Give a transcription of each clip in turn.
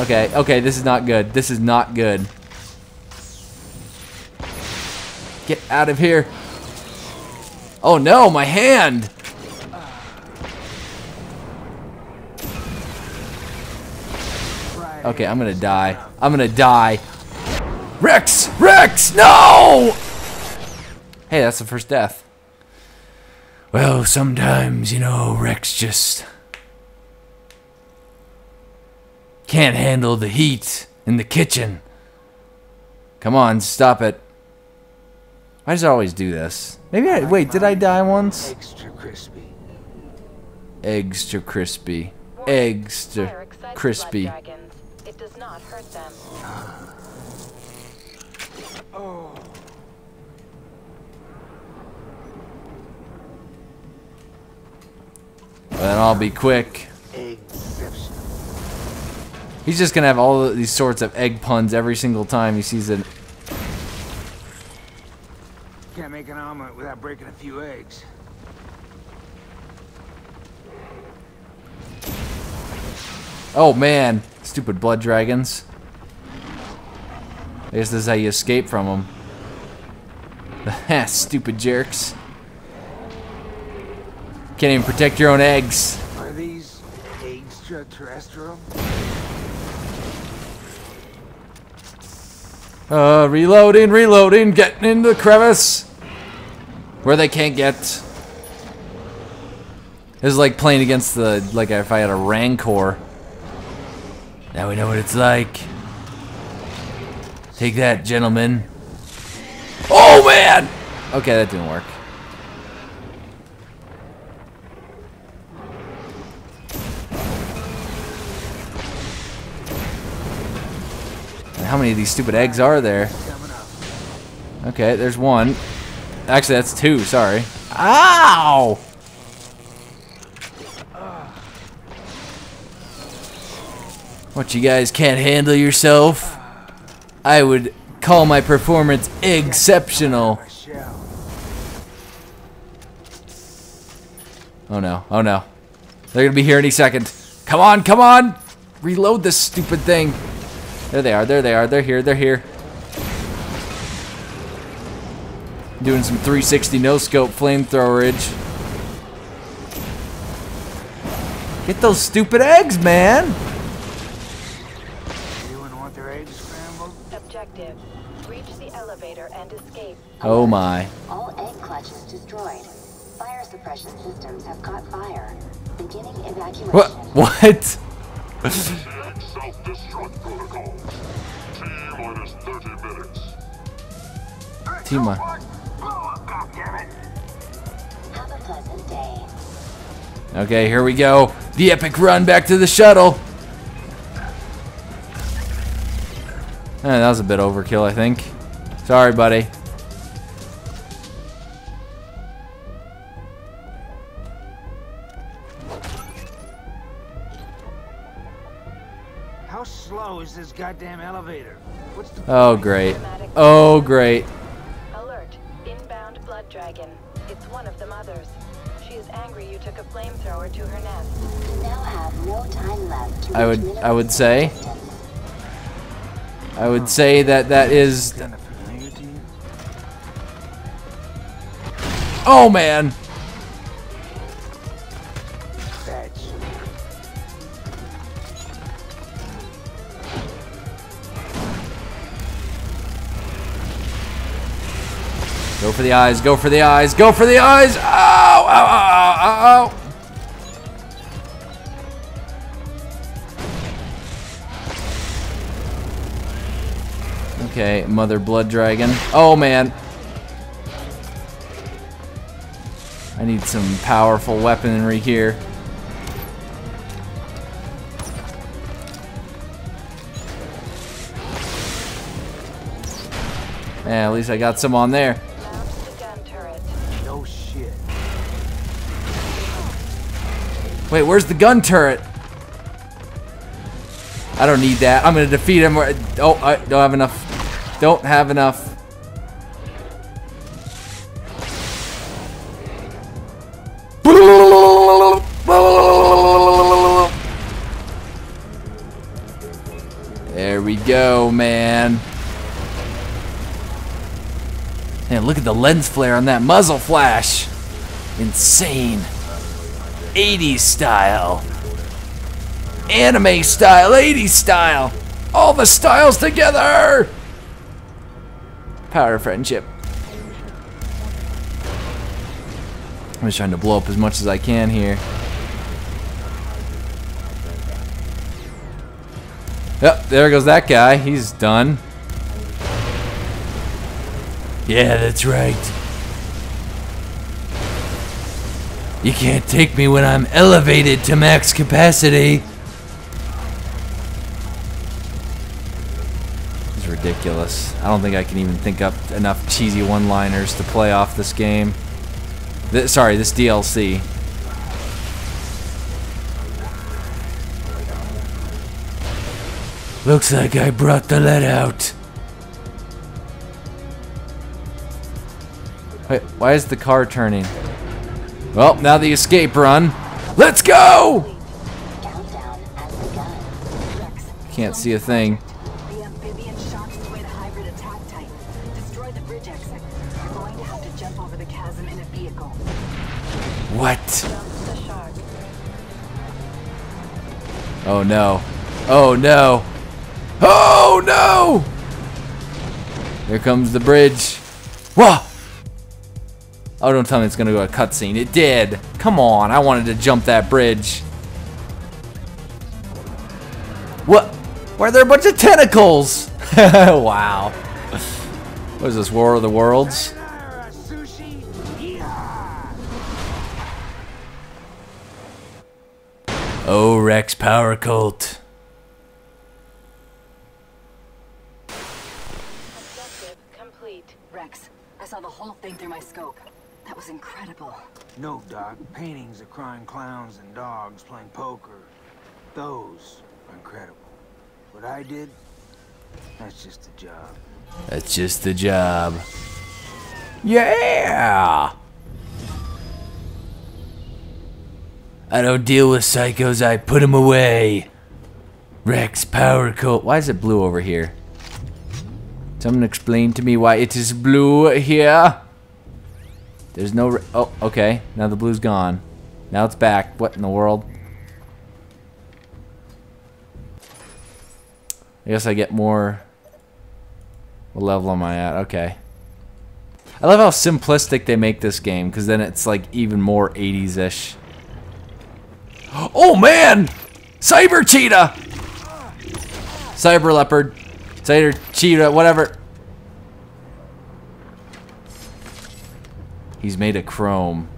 Okay, okay, this is not good. This is not good. Get out of here. Oh no, my hand! Okay, I'm gonna die. I'm gonna die. Rex! Rex! No! Hey, that's the first death. Well, sometimes, you know, Rex just can't handle the heat in the kitchen. Come on, stop it. I just always do this. Maybe I... Wait, did I die once? Extra crispy. Extra crispy. Extra crispy. It does not hurt them. Oh. Then I'll be quick. He's just gonna have all of these sorts of egg puns every single time he sees it. Can't make an omelet without breaking a few eggs. Oh man, stupid blood dragons. I guess this is how you escape from them. Stupid jerks. Can't even protect your own eggs. Are these extraterrestrial? Reloading, reloading, getting into the crevice where they can't get. This is like playing against the, like if I had a Rancor. Now we know what it's like. Take that, gentlemen. Oh man! Okay, that didn't work. How many of these stupid eggs are there? Okay, there's one. Actually, that's two, sorry. Ow! What, you guys can't handle yourself? I would call my performance exceptional. Oh no, oh no. They're gonna be here any second. Come on, come on! Reload this stupid thing. There they are, there they are, they're here, they're here. Doing some 360 no-scope flamethrowerage. Get those stupid eggs, man! Anyone want their eggs scrambled? Objective, reach the elevator and escape. Oh my. All egg clutches destroyed. Fire suppression systems have caught fire. Beginning evacuation. What? What? Self-destruct protocols. T-minus 30 minutes. T-minus. Have a pleasant day. Okay, here we go. The epic run back to the shuttle. That was a bit overkill, I think. Sorry, buddy. How slow is this goddamn elevator? What's the... Oh great. Oh great. Alert. Inbound blood dragon. It's one of the mothers. She is angry you took a flamethrower to her nest. You now have no time left to... I would say distance. I would say that is... Oh man. Go for the eyes, go for the eyes, go for the eyes! Ow! Ow! Ow! Ow! Ow! Okay, mother blood dragon. Oh man! I need some powerful weaponry here. Yeah, at least I got some on there. Wait, where's the gun turret? I don't need that. I'm gonna defeat him. Oh, I don't have enough. Don't have enough. go, man. Man, look at the lens flare on that muzzle flash. Insane. 80s style. Anime style, 80s style. All the styles together. Power of friendship. I'm just trying to blow up as much as I can here. Yep, there goes that guy. He's done. Yeah, that's right. You can't take me when I'm elevated to max capacity. This is ridiculous. I don't think I can even think up enough cheesy one-liners to play off this game. This DLC. Looks like I brought the lead out. Wait, why is the car turning? Well, now the escape run. Let's go! Can't see a thing. What? Oh no. Oh no. Oh no! Here comes the bridge. Whoa! Oh, don't tell me it's gonna go to a cutscene. It did. Come on, I wanted to jump that bridge. What? Why are there a bunch of tentacles? Wow. What is this, War of the Worlds? Oh, Rex Power Colt. Objective complete. Rex, I saw the whole thing through my scope. That was incredible. No, Doc. Paintings of crying clowns and dogs playing poker. Those are incredible. What I did, that's just the job. That's just the job. Yeah! I don't deal with psychos, I put them away. Rex Power Colt. Why is it blue over here? Someone explain to me why it is blue here. There's no... Oh, okay. Now the blue's gone. Now it's back. What in the world? I guess I get more... What level am I at? Okay. I love how simplistic they make this game, because then it's like even more 80s-ish. Oh man! Cyber Cheetah! Cyber Leopard. Cyber Cheetah, whatever. He's made of chrome.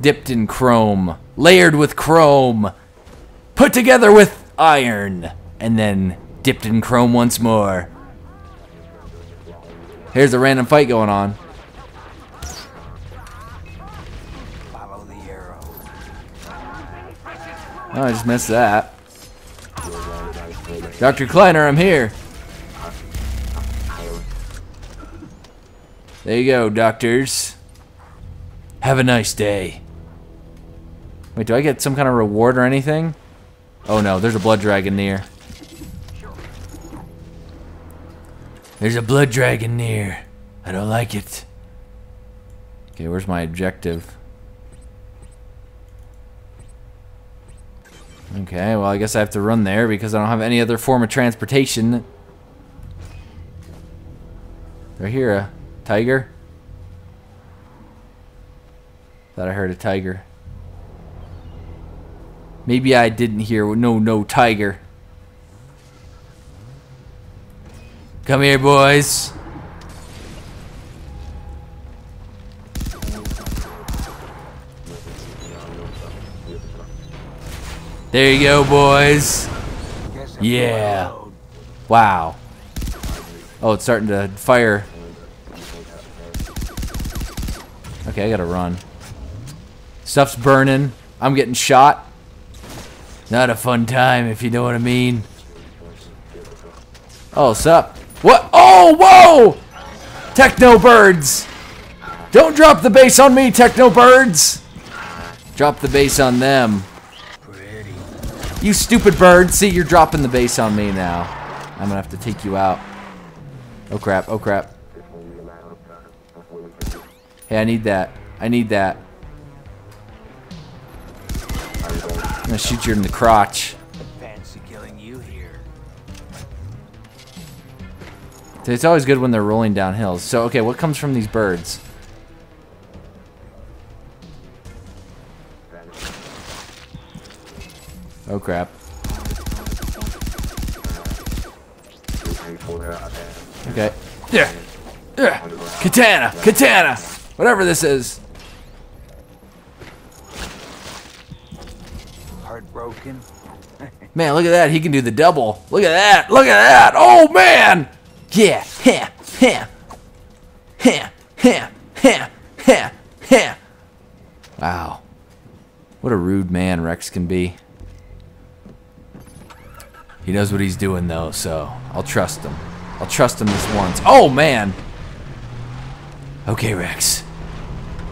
Dipped in chrome. Layered with chrome. Put together with iron. And then dipped in chrome once more. Here's a random fight going on. Oh, I just missed that. Dr. Kleiner, I'm here. There you go, doctors. Have a nice day. Wait, do I get some kind of reward or anything? Oh no, there's a blood dragon near. There's a blood dragon near. I don't like it. Okay, where's my objective? Okay, well I guess I have to run there because I don't have any other form of transportation. Do I hear a tiger? Thought I heard a tiger. Maybe I didn't hear no tiger. Come here, boys. There you go, boys. Yeah. Wow. Oh, it's starting to fire. Okay, I gotta run. Stuff's burning. I'm getting shot. Not a fun time, if you know what I mean. Oh, sup? What? Oh, whoa! Techno birds! Don't drop the base on me, techno birds! Drop the base on them. You stupid bird. See, you're dropping the base on me now. I'm gonna have to take you out. Oh crap, oh crap. Hey, I need that. I need that. I'm gonna shoot you in the crotch. Fancy killing you here. It's always good when they're rolling down hills. So, okay, what comes from these birds? Oh crap. Okay. Yeah. Katana! Katana! Whatever this is. Heartbroken. Man, look at that. He can do the double. Look at that. Look at that. Oh, man. Yeah. Ha. Ha. Ha. Ha. Ha. Ha. Ha. Wow. What a rude man Rex can be. He knows what he's doing, though, so I'll trust him. I'll trust him this once. Oh, man. Okay, Rex.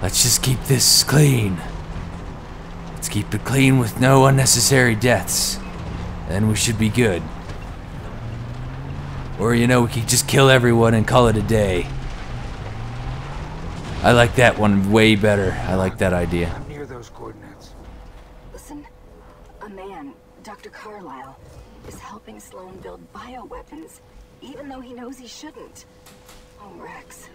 Let's just keep this clean. Let's keep it clean with no unnecessary deaths. Then we should be good. Or, you know, we could just kill everyone and call it a day. I like that one way better. I like that idea. I'm near those coordinates. Listen, a man, Dr. Carlisle, is helping Sloan build bioweapons, even though he knows he shouldn't. Oh, Rex,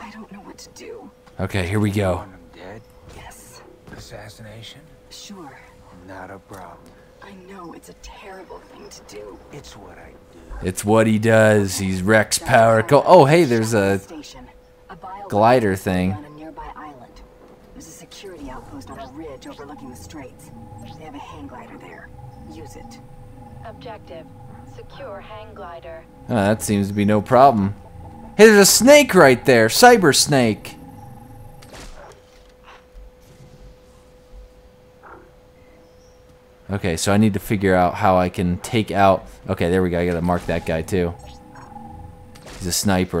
I don't know what to do. Okay, here we go. You want him dead? Yes. Assassination? Sure. Not a problem. I know it's a terrible thing to do. It's what I do. It's what he does. He's Rex Power Colt. Oh, hey, there's a glider thing. On a nearby island. There's a security outpost on a ridge overlooking the straits. They have a hang glider there. Use it. Objective. Secure hang glider. Oh, that seems to be no problem. Hey, there's a snake right there. Cyber snake. Okay, so I need to figure out how I can take out... Okay, there we go. I gotta mark that guy, too. He's a sniper.